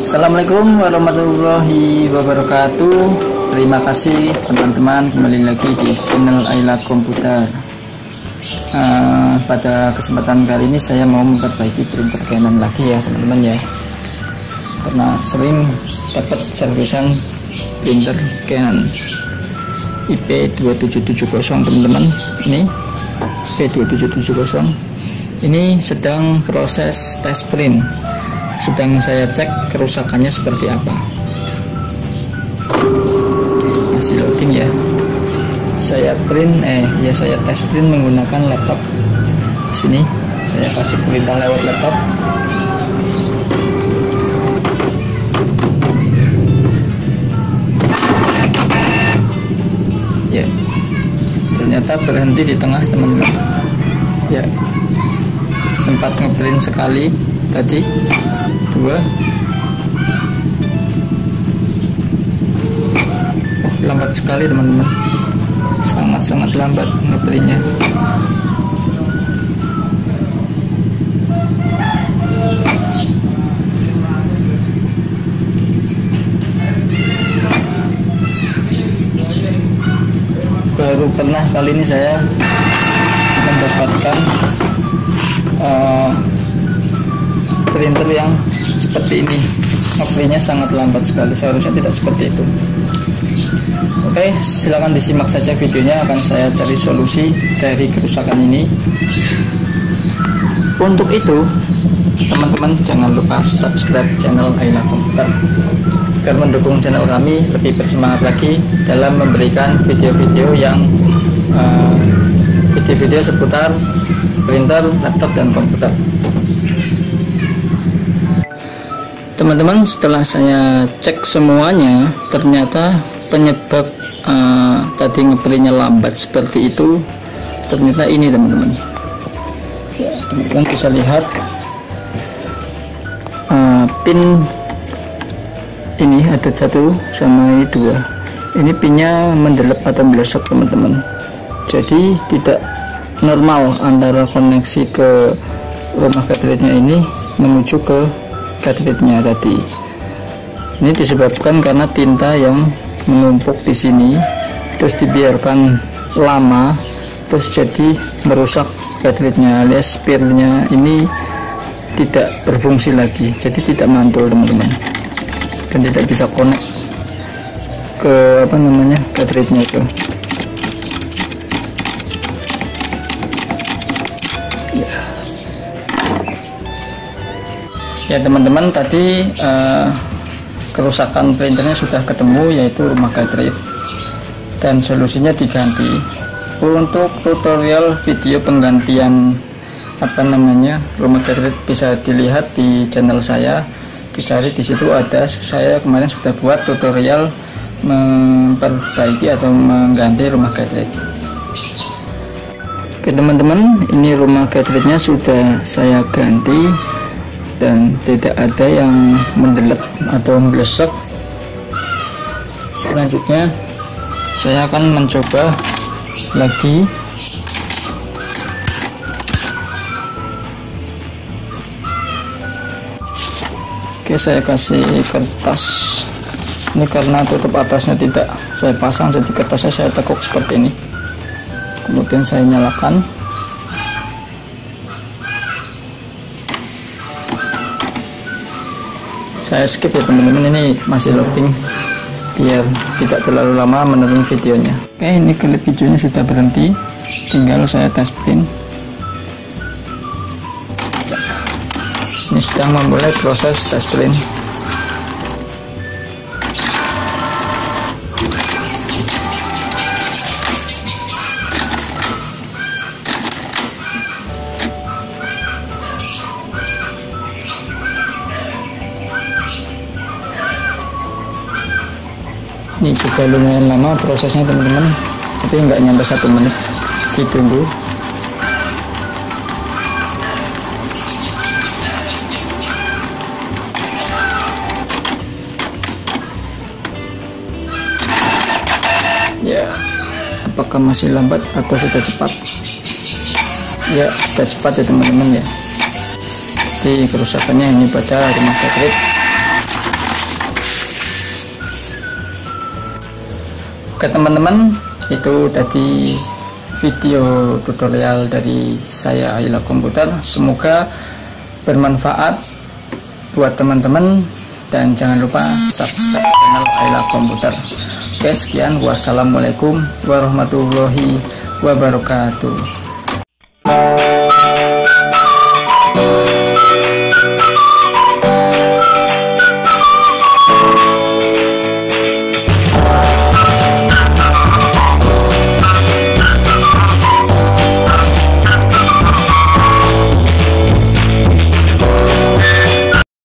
Assalamualaikum warahmatullahi wabarakatuh. Terima kasih teman-teman, kembali lagi di channel Aila Computer. Pada kesempatan kali ini saya mau memperbaiki printer Canon lagi ya teman-teman ya, karena sering dapat servisan printer Canon IP2770 teman-teman. Ini IP2770 ini sedang proses tes print, sedang saya cek kerusakannya seperti apa. Masih loading ya. Saya tes print menggunakan laptop. Sini saya kasih perintah lewat laptop. Ya, ternyata berhenti di tengah teman-teman. Ya, sempat ngeprint sekali tadi, dua. Lambat sekali teman-teman, sangat-sangat lambat ngeprintnya. Baru pernah kali ini saya mendapatkan printer yang seperti ini, ngeprintnya sangat lambat sekali. Seharusnya tidak seperti itu. Oke, silakan disimak saja videonya, akan saya cari solusi dari kerusakan ini. Untuk itu teman-teman jangan lupa subscribe channel Aila Computer agar mendukung channel kami lebih bersemangat lagi dalam memberikan video-video seputar printer, laptop, dan komputer. Teman-teman, setelah saya cek semuanya, ternyata penyebab tadi ngeprintnya lambat seperti itu ternyata ini teman-teman. Ya, teman-teman bisa lihat pin ini ada satu sama dua. Ini pinnya mendelep atau melesot teman-teman. Jadi tidak normal antara koneksi ke rumah cartridge-nya ini menuju ke cartridge-nya tadi. Ini disebabkan karena tinta yang menumpuk di sini, terus dibiarkan lama, terus jadi merusak cartridge-nya, alias sphere-nya ini tidak berfungsi lagi, jadi tidak mantul teman-teman, dan tidak bisa connect ke cartridge-nya itu. Ya teman-teman, tadi kerusakan printernya sudah ketemu, yaitu rumah cartridge, dan solusinya diganti. Untuk tutorial video penggantian rumah cartridge bisa dilihat di channel saya, dicari di situ ada. Saya kemarin sudah buat tutorial memperbaiki atau mengganti rumah cartridge. Oke teman-teman, ini rumah cartridge-nya sudah saya ganti dan tidak ada yang mendelep atau membelesek. Selanjutnya saya akan mencoba lagi . Oke saya kasih kertas ini, karena tutup atasnya tidak saya pasang, jadi kertasnya saya tekuk seperti ini, kemudian saya nyalakan. Saya skip ya teman-teman, ini masih loading biar tidak terlalu lama menurun videonya. Oke, ini klip hijaunya sudah berhenti, tinggal saya tes print. Ini sedang memulai proses tes print. Ini juga lumayan lama prosesnya teman-teman, tapi nggak nyampe 1 menit. Ditunggu. Ya, apakah masih lambat atau sudah cepat? Ya, sudah cepat ya teman-teman ya. pasti kerusakannya hanya pada rumah sakit. Oke teman-teman, itu tadi video tutorial dari saya Aila Computer. Semoga bermanfaat buat teman-teman dan jangan lupa subscribe channel Aila Computer. Oke, sekian. Wassalamualaikum warahmatullahi wabarakatuh.